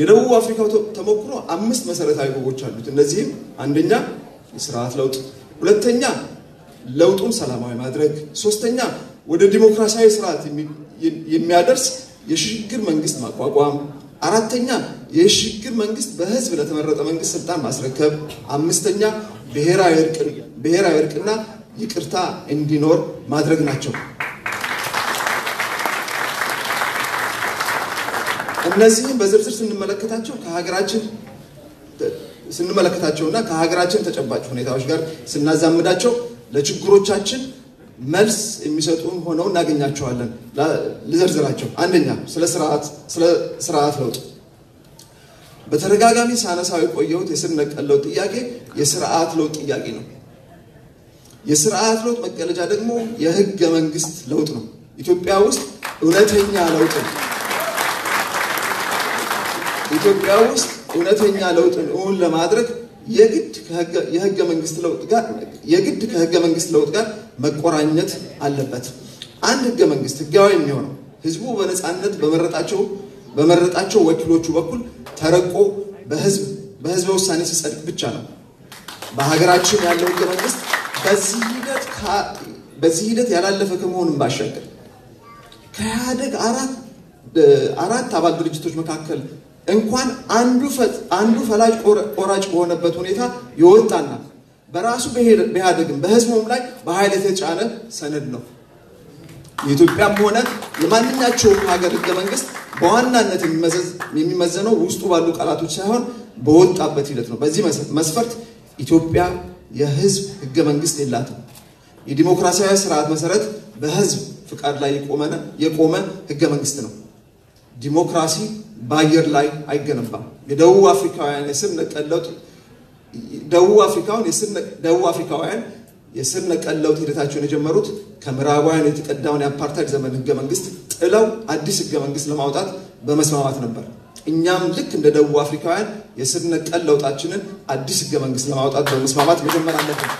يدووا أفريقيا وتمكرو أمس مسرة هاي بوجهان بتنزيم عندنا إسرائيل لو ولا تنيا لو تقوم سلامة ما أدرك سوستنيا وده ديمقراطية إسرائيل يم يم يادرس يشكر منجست ما قام أرتنيا يشكر منجست بهز ولا تمرد منجست سلطان مسركب عم مستنيا بهرا يركن بهرا يركننا يكرتا إندينور ما أدرك ناتشو النازيين بزرزر سن ملكتاتشو كهاجراتشن سن ملكتاتشونا كهاجراتشن تجباتشون إذا وشجر سن نازامداتشو ለችግሮቻችን መልስ የሚሰጡን ሆነው እናገኛቸዋለን ለዘርዘራቸው አንደኛ ስለ ስርዓት ስለ ስርዓት ለውጥ በተረጋጋሚ ሳናሳው ቆየው ተስነቅ ያለው ጥያቄ የሥርዓት ለውጥ ጥያቄ ነው የሥርዓት ለውጥ መገለጫ ደግሞ የህገ መንግስት ለውጥ ነው ኢትዮጵያ ውስጥ እውነተኛ ለውጥ ኢትዮጵያ ውስጥ እውነተኛ ለውጥ እውን ለማድረግ የግድ የህገ መንግስት ለውጥ ጋር የግድ ከህገ መንግስት ለውጥ ጋር መቆራኘት አለበት አንድ ህገ መንግስት ህጋዊ የሚሆነው ህዝቡ በነጻነት በመረጣቸው በመረጣቸው ወኪሎቹ በኩል ተረቆ በህዝብ በህዝብ ውሳኔ ሲጸድቅ ብቻ ነው በሀገራችን ያለው ህገ መንግስት በዚህ ሂደት በዚህ ሂደት ያላለፈ ከመሆኑም ባሻገር ከአደግ አራት አራት አባል ድርጅቶች መካከል እንኳን አንዱ ፈት አንዱ ፈላጭ ቆራጭ ሆነበት ሁኔታ ይወጣና በራሱ በያደግም በህዝቡም ላይ በኃይል የተጫነ ሰነድ ነው የኢትዮጵያም ሆነ የማንኛውም ሀገር ህገ መንግስት በዋናነት የሚመዘነው ውስጡ ባሉ ቃላቶች ሳይሆን በወጣበት ሂደት ነው በዚህ መስፈርት ኢትዮጵያ የህዝብ ህገ መንግስት የላትም የዲሞክራሲያዊ ስርዓት መሰረት በህዝብ ፍቃድ ላይ የቆመና የቆመ ህገ መንግስት ነው ዲሞክራሲ ባየር ላይ አይገነባም የደቡብ አፍሪካውያን የስነቀለውት ደቡብ አፍሪካውን የስነቀ ደቡብ አፍሪካውያን የስነቀለውት ሂደታቸውን የጀመሩት ከምራባውያን የተቀዳውን የአፓርታይድ ዘመን ህገ መንግስት ጥለው አዲስ ህገ መንግስት ለማውጣት በመስማማት ነበር እኛም ልክ እንደ ደቡብ አፍሪካውያን የስነቀለውታችንን አዲስ ህገ መንግስት ለማውጣት በመስማማት መጀመር አለብን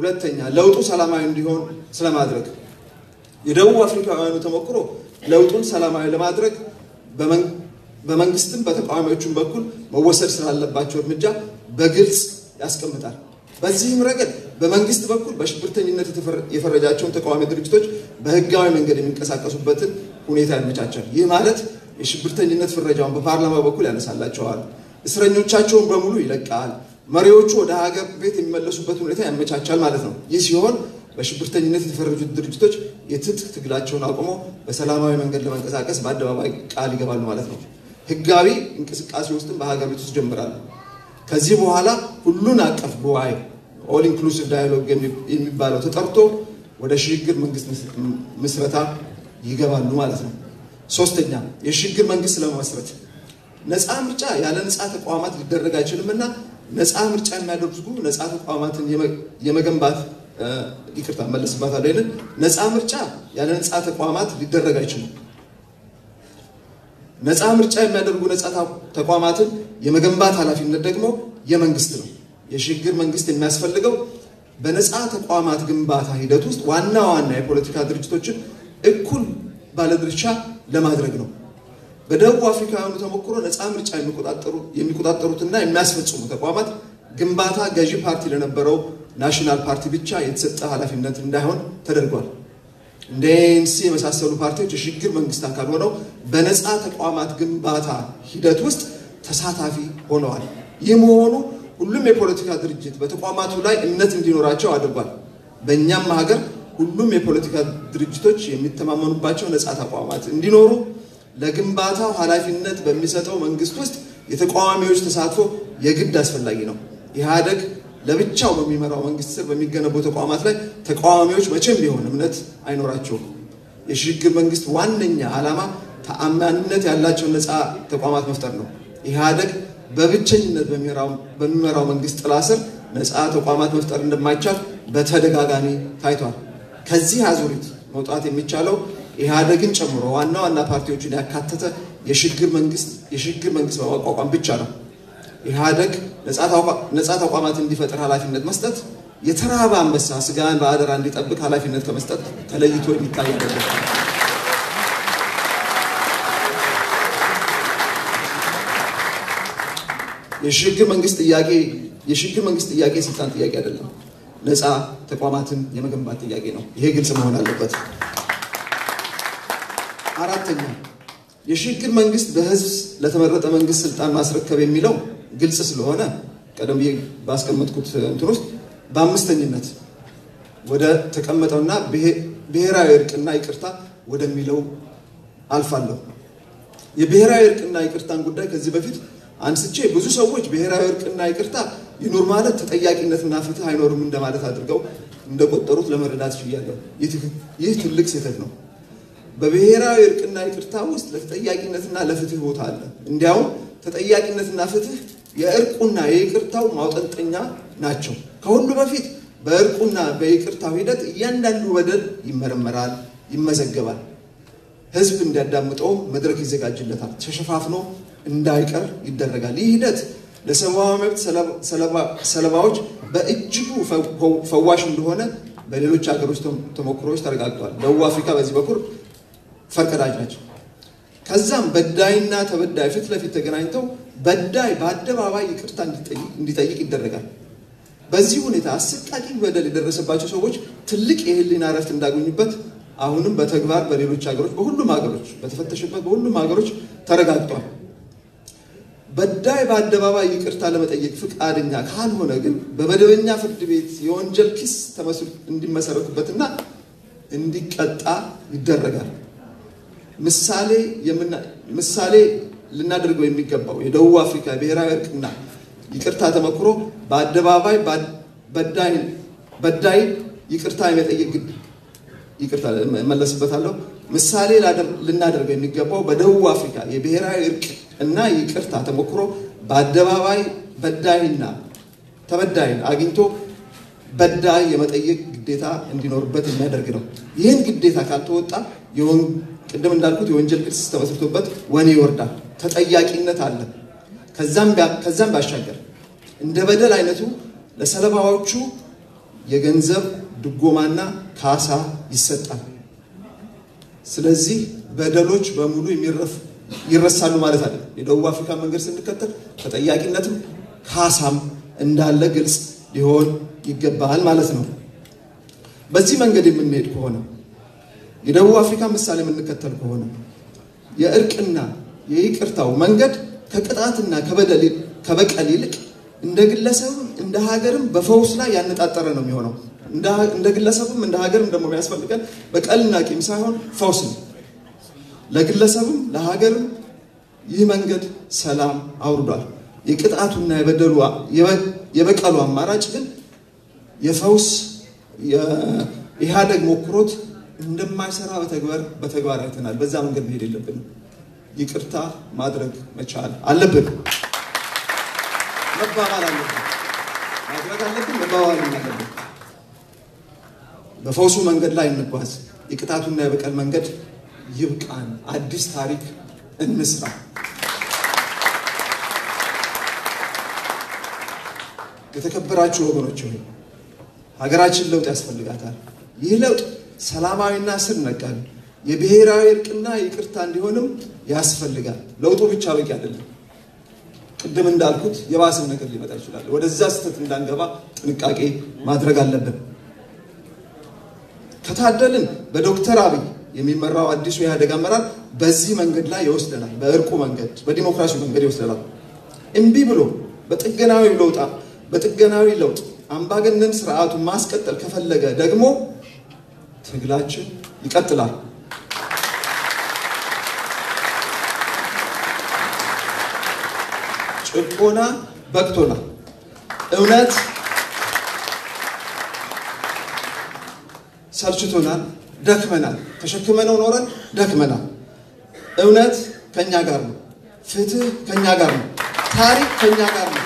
ሁለተኛ ለውጡ ሰላማዊ እንዲሆን ስለማድረግ የደቡብ አፍሪካውያኑ ተሞክሮ ለውጡን ሰላማዊ ለማድረግ በመንግስቱም በተቃዋሚዎቹም በኩል መወሰድ ስላለባቸው እርምጃ በግልጽ ያስቀምጣል በዚህም ረገድ በመንግስት በኩል በሽብርተኝነት የተፈረጃቸውን ተቃዋሚ ድርጅቶች በህጋዊ መንገድ የሚንቀሳቀሱበትን ሁኔታ ያመቻቻል ይህ ማለት የሽብርተኝነት ፍረጃውን በፓርላማ በኩል ያነሳላቸዋል እስረኞቻቸውን በሙሉ ይለቃል መሪዎቹ ወደ ሀገር ቤት የሚመለሱበት ሁኔታ ያመቻቻል ማለት ነው ይህ ሲሆን በሽብርተኝነት የተፈረጁት ድርጅቶች የትጥቅ ትግላቸውን አቁመው በሰላማዊ መንገድ ለመንቀሳቀስ በአደባባይ ቃል ይገባሉ ማለት ነው ህጋዊ እንቅስቃሴ ውስጥም በሀገር ቤት ውስጥ ጀምራሉ ከዚህ በኋላ ሁሉን አቀፍ ጉባኤ all inclusive dialogue የሚባለው ተጠርቶ ወደ ሽግግር መንግስት ምስረታ ይገባሉ ማለት ነው ሶስተኛ የሽግግር መንግስት ለመመስረት ነፃ ምርጫ ያለ ነፃ ተቋማት ሊደረግ አይችልምና ነፃ ምርጫ የሚያደርጉ ነፃ ተቋማትን የመገንባት ይቅርታ መልስባት አይደለም ነፃ ምርጫ ያለ ነፃ ተቋማት ሊደረግ አይችልም ነፃ ምርጫ የሚያደርጉ ነፃ ተቋማትን የመገንባት ኃላፊነት ደግሞ የመንግስት ነው የሽግግር መንግስት የሚያስፈልገው በነፃ ተቋማት ግንባታ ሂደት ውስጥ ዋና ዋና የፖለቲካ ድርጅቶችን እኩል ባለድርሻ ለማድረግ ነው በደቡብ አፍሪካ ያሉ ተሞክሮ ነፃ ምርጫ የሚቆጣጠሩ የሚቆጣጠሩትና የሚያስፈጽሙ ተቋማት ግንባታ ገዢ ፓርቲ ለነበረው ናሽናል ፓርቲ ብቻ የተሰጠ ኃላፊነት እንዳይሆን ተደርጓል እንደ ኤ ኤን ሲ የመሳሰሉ ፓርቲዎች የሽግግር መንግስት አካል ሆነው በነፃ ተቋማት ግንባታ ሂደት ውስጥ ተሳታፊ ሆነዋል ይህ መሆኑ ሁሉም የፖለቲካ ድርጅት በተቋማቱ ላይ እምነት እንዲኖራቸው አድርጓል በእኛም ሀገር ሁሉም የፖለቲካ ድርጅቶች የሚተማመኑባቸው ነፃ ተቋማት እንዲኖሩ ለግንባታው ኃላፊነት በሚሰጠው መንግስት ውስጥ የተቃዋሚዎች ተሳትፎ የግድ አስፈላጊ ነው ኢህአዴግ ለብቻው በሚመራው መንግስት ስር በሚገነቡ ተቋማት ላይ ተቃዋሚዎች መቼም ቢሆን እምነት አይኖራቸውም የሽግግር መንግስት ዋነኛ ዓላማ ተአማንነት ያላቸው ነፃ ተቋማት መፍጠር ነው ኢህአዴግ በብቸኝነት በሚመራው በሚመራው መንግስት ጥላ ስር ነፃ ተቋማት መፍጠር እንደማይቻል በተደጋጋሚ ታይቷል ከዚህ አዙሪት መውጣት የሚቻለው ኢህአዴግን ጨምሮ ዋና ዋና ፓርቲዎችን ያካተተ የሽግግር መንግስት የሽግግር መንግስት በማቋቋም ብቻ ነው ኢህአዴግ ነፃ ተቋማት እንዲፈጥር ኃላፊነት መስጠት የተራበ አንበሳ ስጋን በአደራ እንዲጠብቅ ኃላፊነት ከመስጠት ተለይቶ የሚታይ አይደለም የሽግግር መንግስት ጥያቄ የሽግግር መንግስት ጥያቄ ስልጣን ጥያቄ አይደለም ነፃ ተቋማትን የመገንባት ጥያቄ ነው ይሄ ግልጽ መሆን አለበት አራተኛ የሽግግር መንግስት በህዝብ ለተመረጠ መንግስት ስልጣን ማስረከብ የሚለው ግልጽ ስለሆነ ቀደም ባስቀመጥኩት እንትን ውስጥ በአምስተኝነት ወደ ተቀመጠውና ብሔራዊ እርቅና ይቅርታ ወደሚለው አልፋለሁ የብሔራዊ እርቅና ይቅርታን ጉዳይ ከዚህ በፊት አንስቼ ብዙ ሰዎች ብሔራዊ እርቅና ይቅርታ ይኖር ማለት ተጠያቂነትና ፍትህ አይኖርም እንደማለት አድርገው እንደቆጠሩት ለመረዳት ይችላል ይህ ትልቅ ስህተት ነው በብሔራዊ እርቅና ይቅርታ ውስጥ ለተጠያቂነትና ለፍትህ ቦታ አለ እንዲያው ተጠያቂነትና ፍትህ የእርቁና የይቅርታው ማውጠንጠኛ ናቸው ከሁሉ በፊት በእርቁና በይቅርታው ሂደት እያንዳንዱ ወደድ ይመረመራል ይመዘገባል ህዝብ እንዲያዳምጠው መድረክ ይዘጋጅለታል ተሸፋፍኖ እንዳይቀር ይደረጋል ይህ ሂደት ለሰማው መብት ሰለባ ሰለባዎች በእጅጉ ፈዋሽ እንደሆነ በሌሎች ሀገሮች ተሞክሮዎች ተረጋግጧል ደቡብ አፍሪካ በዚህ በኩል ፈርቀዳጅ ነች ከዛም በዳይና ተበዳይ ፊት ለፊት ተገናኝተው በዳይ በአደባባይ ይቅርታ እንዲጠይቅ ይደረጋል በዚህ ሁኔታ አስጣቂ በደል የደረሰባቸው ሰዎች ትልቅ የህሊና ረፍት እንዳገኙበት አሁንም በተግባር በሌሎች ሀገሮች በሁሉም ሀገሮች በተፈተሸበት በሁሉም ሀገሮች ተረጋግጧል በዳይ በአደባባይ ይቅርታ ለመጠየቅ ፍቃደኛ ካልሆነ ግን በመደበኛ ፍርድ ቤት የወንጀል ክስ ተመስርቶ እንዲመሰረቱበትና እንዲቀጣ ይደረጋል ምሳሌ የምና ምሳሌ ልናደርገው የሚገባው የደቡብ አፍሪካ ብሔራዊ እርቅና ይቅርታ ተመክሮ በአደባባይ በዳይ በዳይ ይቅርታ የመጠየቅ ይቅርታ መለስበታለሁ ምሳሌ ልናደርገው የሚገባው በደቡብ አፍሪካ የብሔራዊ እርቅ እና ይቅርታ ተመክሮ በአደባባይ በዳይና ተበዳይን አግኝቶ በዳይ የመጠየቅ ግዴታ እንዲኖርበት የሚያደርግ ነው ይሄን ግዴታ ካልተወጣ ይሁን ቀደም እንዳልኩት የወንጀል ክስ ተመስርቶበት ወኔ ይወርዳል ተጠያቂነት አለ ከዛም ከዛም ባሻገር እንደ በደል አይነቱ ለሰለባዎቹ የገንዘብ ድጎማና ካሳ ይሰጣል ስለዚህ በደሎች በሙሉ የሚረፍ ይረሳሉ ማለት አይደለም የደቡብ አፍሪካ መንገድ ስንከተል ተጠያቂነትም ካሳም እንዳለ ግልጽ ሊሆን ይገባል ማለት ነው በዚህ መንገድ የምንሄድ ከሆነ የደቡብ አፍሪካ ምሳሌ የምንከተል ከሆነ የእርቅና የይቅርታው መንገድ ከቅጣትና ከበደል ከበቀል ይልቅ እንደ ግለሰብም እንደ ሀገርም በፈውስ ላይ ያነጣጠረ ነው የሚሆነው እንደ ግለሰብም እንደ ሀገርም ደግሞ የሚያስፈልገን በቀልና ቂም ሳይሆን ፈውስ ነው ለግለሰብም ለሀገርም ይህ መንገድ ሰላም አውርዷል የቅጣቱና የበደሉ የበቀሉ አማራጭ ግን የፈውስ የኢሃደግ ሞክሮት እንደማይሰራ በተግባር በተግባር አይተናል በዛ መንገድ መሄድ የለብንም ይቅርታ ማድረግ መቻል አለብን መባባል አለብን ማድረግ አለብን መባባል አለብን በፈውሱ መንገድ ላይ እንጓዝ የቅጣቱና የበቀል መንገድ ይብቃን አዲስ ታሪክ እንስራ ከተከበራችሁ ወገኖች ሆይ ሀገራችን ለውጥ ያስፈልጋታል ይህ ለውጥ ሰላማዊና ስር ነቀል የብሔራዊ እርቅና ይቅርታ እንዲሆንም ያስፈልጋል ለውጡ ብቻ በቂ አይደለም ቅድም እንዳልኩት የባሰ ነገር ሊመጣ ይችላል ወደዛ ስህተት እንዳንገባ ጥንቃቄ ማድረግ አለብን ከታደልን በዶክተር አብይ የሚመራው አዲስ የኢሃደግ አመራር በዚህ መንገድ ላይ ይወስደናል በእርቁ መንገድ በዲሞክራሲ መንገድ ይወስደናል እንቢ ብሎ በጥገናዊ ለውጥ በጥገናዊ ለውጥ አምባገነን ስርዓቱን ማስቀጠል ከፈለገ ደግሞ ትግላችን ይቀጥላል ጭቆና በቅቶናል እውነት ሰልችቶናል ደክመናል ተሸክመነው ኖረን ደክመናል እውነት ከኛ ጋር ነው ፍትህ ከኛ ጋር ነው ታሪክ ከኛ ጋር ነው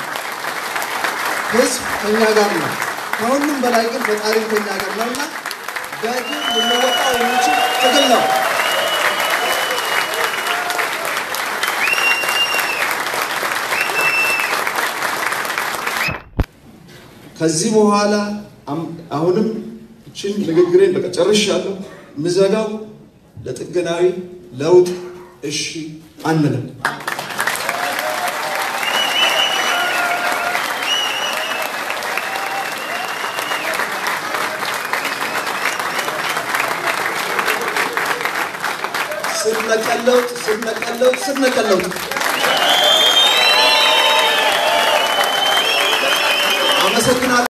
ህዝብ ከኛ ጋር ነው ከሁሉም በላይ ግን በታሪክ ከኛ ጋር ነውና በዚህ ልንወጣው የምንችል ትግል ነው ከዚህ በኋላ አሁንም እቺን ንግግሬን በቃ ጨርሻለሁ ምዘጋው ለጥገናዊ ለውጥ እሺ አንልም ስንነቀለውት ስንነቀለውት ስንነቀለውት አመሰግናለሁ